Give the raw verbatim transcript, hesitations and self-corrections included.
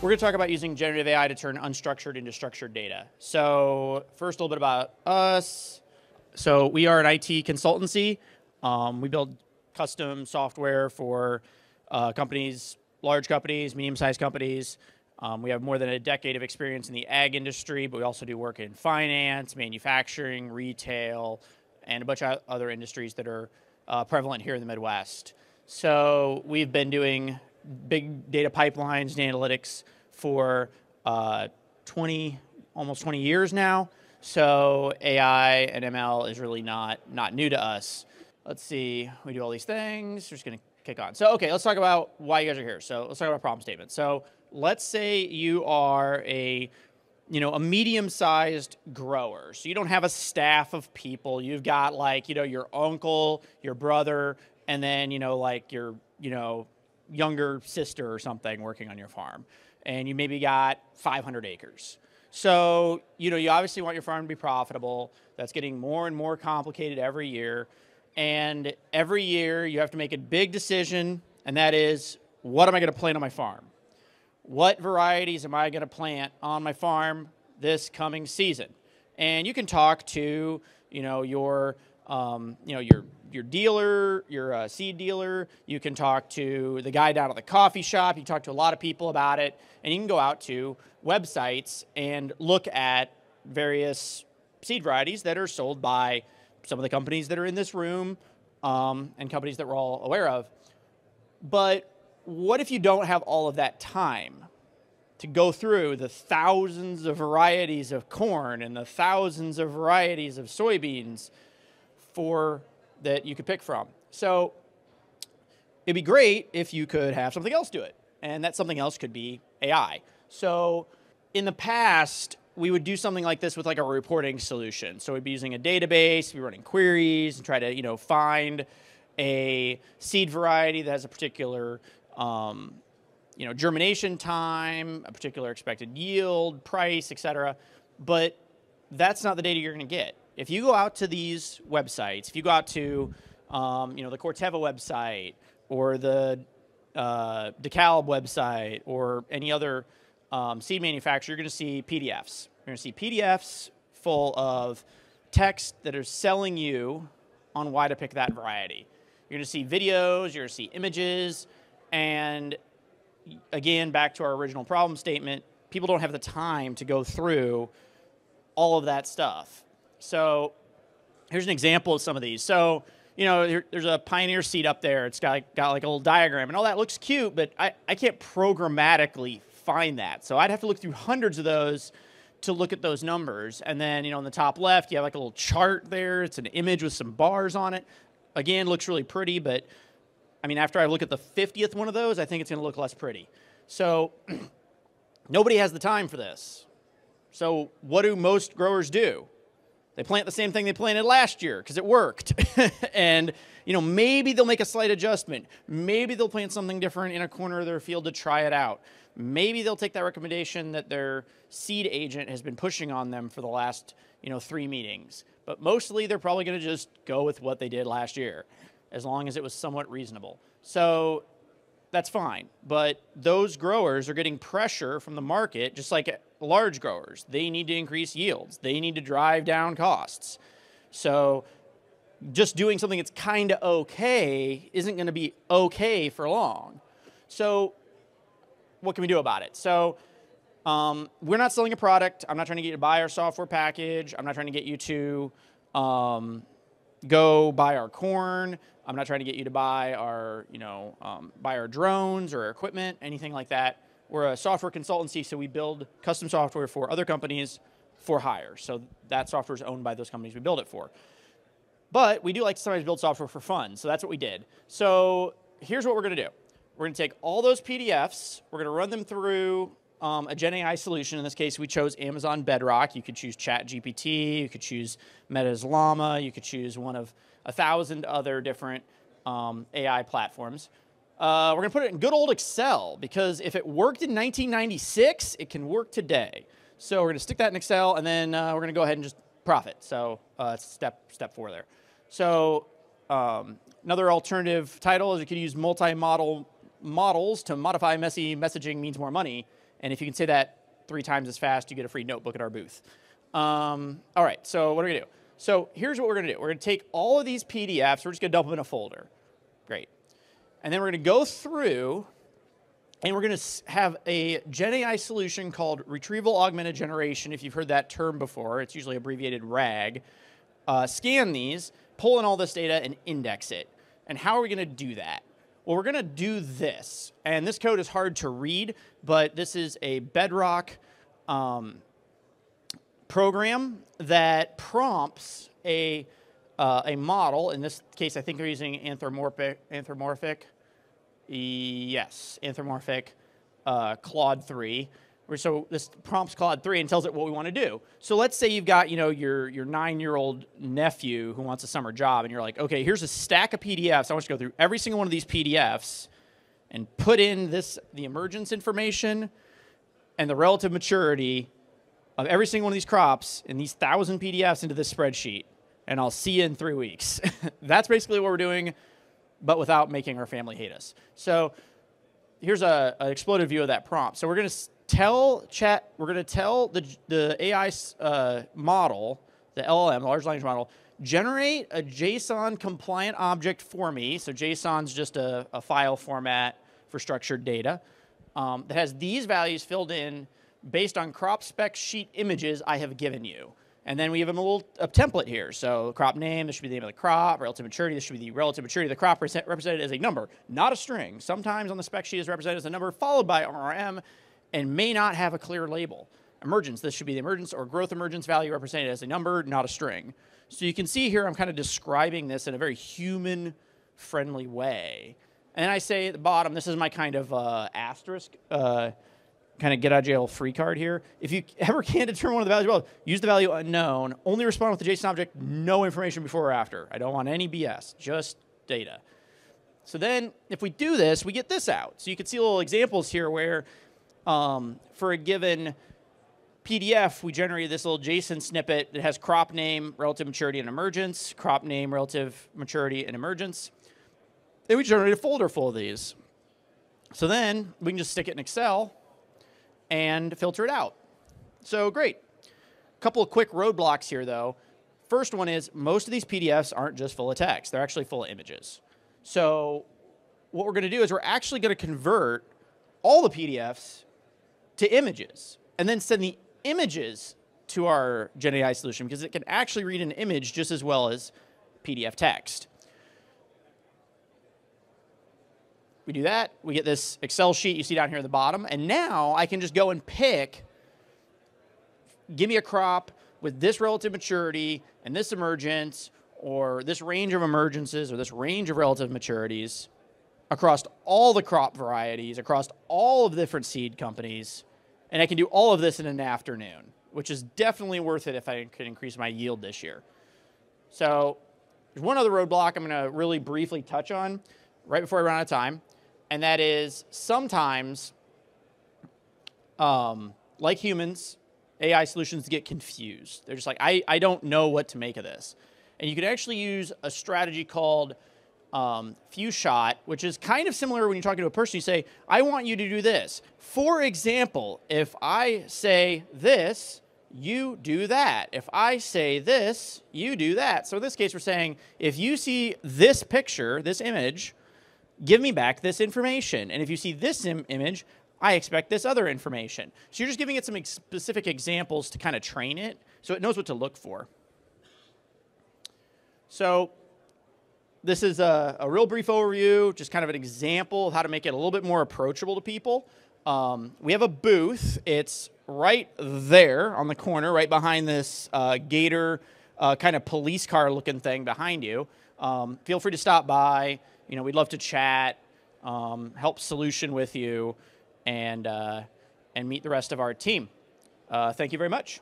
We're going to talk about using generative A I to turn unstructured into structured data. So first, a little bit about us. So we are an I T consultancy. Um, we build custom software for uh, companies, large companies, medium-sized companies. Um, we have more than a decade of experience in the ag industry, but we also do work in finance, manufacturing, retail, and a bunch of other industries that are uh, prevalent here in the Midwest. So we've been doing big data pipelines and analytics for uh, twenty, almost twenty years now. So A I and M L is really not, not new to us. Let's see, we do all these things. We're just gonna kick on. So okay, let's talk about why you guys are here. So let's talk about problem statements. So let's say you are a, you know, a medium-sized grower. So you don't have a staff of people. You've got like, you know, your uncle, your brother, and then, you know, like your, you know, younger sister or something working on your farm, and you maybe got five hundred acres. So, you know, you obviously want your farm to be profitable. That's getting more and more complicated every year. And every year you have to make a big decision, and that is, what am I going to plant on my farm? What varieties am I going to plant on my farm this coming season? And you can talk to, you know, your Um, you know, your your dealer, your uh, seed dealer. You can talk to the guy down at the coffee shop. You can talk to a lot of people about it, and you can go out to websites and look at various seed varieties that are sold by some of the companies that are in this room um, and companies that we're all aware of. But what if you don't have all of that time to go through the thousands of varieties of corn and the thousands of varieties of soybeans for that you could pick from? So it'd be great if you could have something else do it, and that something else could be A I. So in the past, we would do something like this with like a reporting solution. So we'd be using a database, we'd be running queries and try to, you know, find a seed variety that has a particular um, you know, germination time, a particular expected yield, price, et cetera. But that's not the data you're going to get. If you go out to these websites, if you go out to, um, you know, the Corteva website or the uh, DeKalb website or any other um, seed manufacturer, you're going to see P D Fs. You're going to see P D Fs full of text that are selling you on why to pick that variety. You're going to see videos, you're going to see images, and again, back to our original problem statement, people don't have the time to go through all of that stuff. So here's an example of some of these. So, you know, there, there's a Pioneer seed up there. It's got, got like a little diagram, and all that looks cute, but I, I can't programmatically find that. So I'd have to look through hundreds of those to look at those numbers. And then, you know, in the top left, you have like a little chart there. It's an image with some bars on it. Again, looks really pretty, but I mean, after I look at the fiftieth one of those, I think it's going to look less pretty. So nobody has the time for this. So what do most growers do? They plant the same thing they planted last year because it worked. And, you know, maybe they'll make a slight adjustment. Maybe they'll plant something different in a corner of their field to try it out. Maybe they'll take that recommendation that their seed agent has been pushing on them for the last, you know, three meetings. But mostly they're probably going to just go with what they did last year, as long as it was somewhat reasonable. So that's fine. But those growers are getting pressure from the market, just like large growers. They need to increase yields. They need to drive down costs. So just doing something that's kind of okay isn't going to be okay for long. So what can we do about it? So um, we're not selling a product. I'm not trying to get you to buy our software package. I'm not trying to get you to um, go buy our corn. I'm not trying to get you to buy our, you know, um, buy our drones or our equipment, anything like that. We're a software consultancy, so we build custom software for other companies for hire. So that software is owned by those companies we build it for. But we do like to sometimes build software for fun, so that's what we did. So here's what we're going to do. We're going to take all those P D Fs. We're going to run them through um, a Gen A I solution. In this case, we chose Amazon Bedrock. You could choose ChatGPT. You could choose Meta's Llama. You could choose one of a thousand other different um, A I platforms. Uh, we're going to put it in good old Excel, because if it worked in nineteen ninety-six, it can work today. So we're going to stick that in Excel, and then uh, we're going to go ahead and just profit. So uh, step step four there. So um, another alternative title is you could use multi-model models to modify messy messaging means more money And if you can say that three times as fast, you get a free notebook at our booth. Um, all right, so what are we gonna do? So here's what we're gonna do. We're gonna take all of these P D Fs, we're just gonna dump them in a folder. Great. And then we're gonna go through and we're gonna have a GenAI solution called Retrieval Augmented Generation, if you've heard that term before. It's usually abbreviated RAG. Uh, scan these, pull in all this data and index it. And how are we gonna do that? Well, we're gonna do this. And this code is hard to read, but this is a Bedrock um, program that prompts a, uh, a model. In this case, I think we're using anthropomorphic, anthropomorphic yes, anthropomorphic uh, Claude three. So this prompts Claude three and tells it what we want to do. So let's say you've got, you know, your, your nine-year-old nephew who wants a summer job, and you're like, okay, here's a stack of P D Fs. I want you to go through every single one of these P D Fs and put in this, the emergence information and the relative maturity of every single one of these crops and these thousand P D Fs into this spreadsheet, and I'll see you in three weeks. That's basically what we're doing, but without making our family hate us. So here's a, an exploded view of that prompt. So we're going to tell chat, we're going to tell the, the A I uh, model, the L L M, the large language model, generate a JSON compliant object for me. So JSON's just a, a file format for structured data um, that has these values filled in based on crop spec sheet images I have given you. And then we give them a little a template here. So crop name, this should be the name of the crop. Relative maturity, this should be the relative maturity of the crop represented as a number, not a string. Sometimes on the spec sheet is represented as a number followed by R R M and may not have a clear label. Emergence, this should be the emergence or growth emergence value represented as a number, not a string. So you can see here I'm kind of describing this in a very human-friendly way. And I say at the bottom, this is my kind of uh, asterisk uh, kind of get out of jail free card here. If you ever can't determine one of the values, well, use the value unknown, only respond with the JSON object, no information before or after. I don't want any B S, just data. So then if we do this, we get this out. So you can see little examples here where um, for a given P D F, we generated this little JSON snippet that has crop name, relative maturity, and emergence, crop name, relative maturity, and emergence. Then we generate a folder full of these. So then we can just stick it in Excel and filter it out. So great. A couple of quick roadblocks here, though. First one is most of these P D Fs aren't just full of text. They're actually full of images. So what we're going to do is we're actually going to convert all the P D Fs to images and then send the images to our GenAI solution because it can actually read an image just as well as P D F text. We do that, we get this Excel sheet you see down here at the bottom, and now I can just go and pick, give me a crop with this relative maturity and this emergence or this range of emergences or this range of relative maturities across all the crop varieties, across all of the different seed companies, and I can do all of this in an afternoon, which is definitely worth it if I could increase my yield this year. So there's one other roadblock I'm gonna really briefly touch on right before I run out of time. And that is sometimes, um, like humans, A I solutions get confused. They're just like, I, I don't know what to make of this. And you could actually use a strategy called um, few shot, which is kind of similar when you're talking to a person. You say, I want you to do this. For example, if I say this, you do that. If I say this, you do that. So in this case, we're saying, if you see this picture, this image, give me back this information. And if you see this im image, I expect this other information. So you're just giving it some ex specific examples to kind of train it so it knows what to look for. So this is a, a real brief overview, just kind of an example of how to make it a little bit more approachable to people. Um, we have a booth. It's right there on the corner, right behind this uh, gator uh, kind of police car looking thing behind you. Um, feel free to stop by. You know, we'd love to chat, um, help solution with you, and, uh, and meet the rest of our team. Uh, thank you very much.